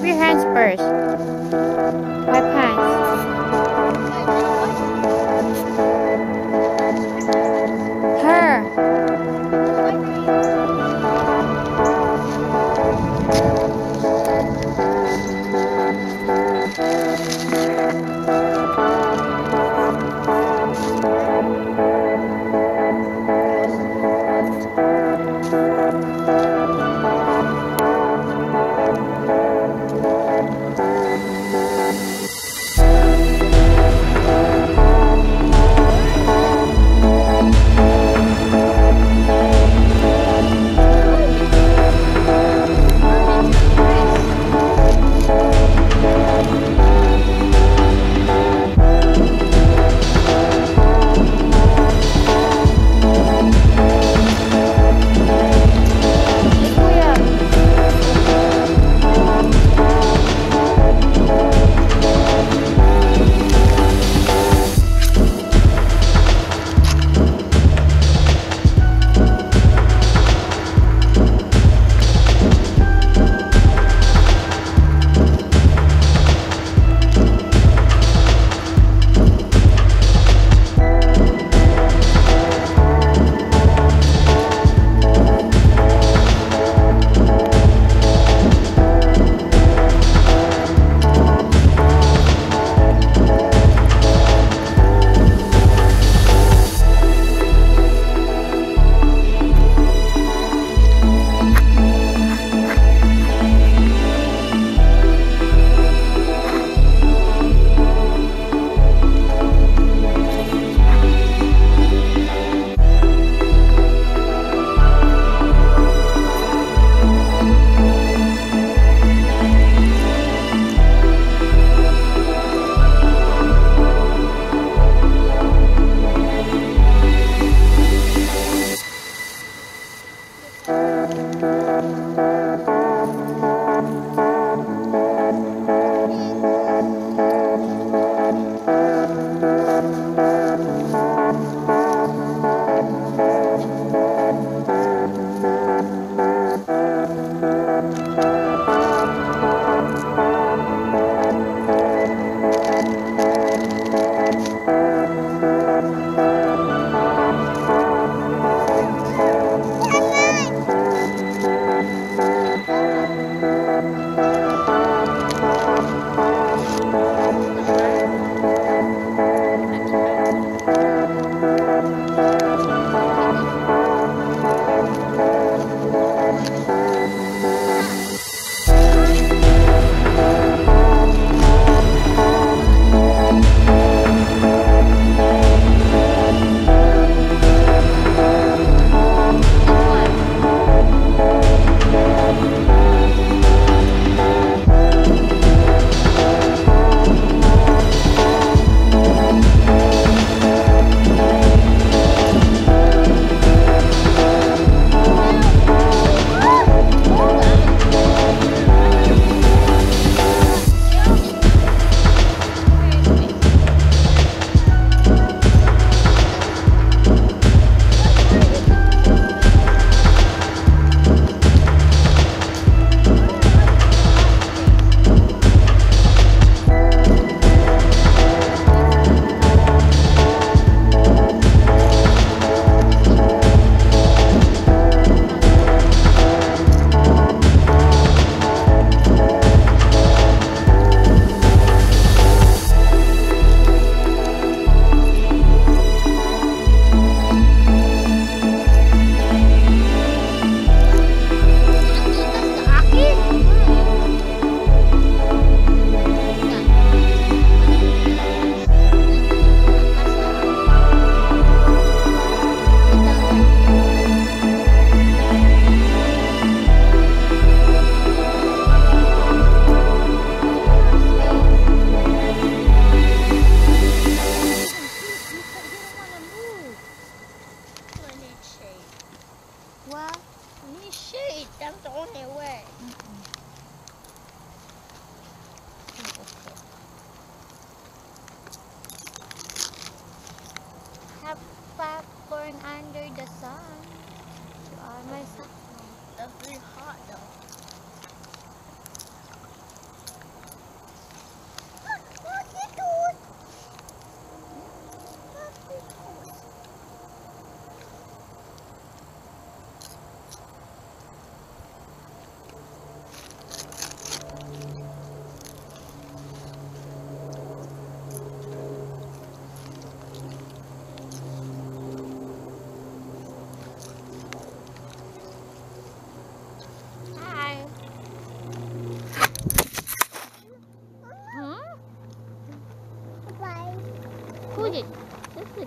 Wipe your hands first. Wipe hands. Her.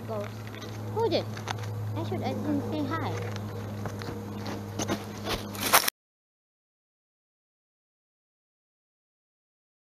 goes. Hold it. I should say hi.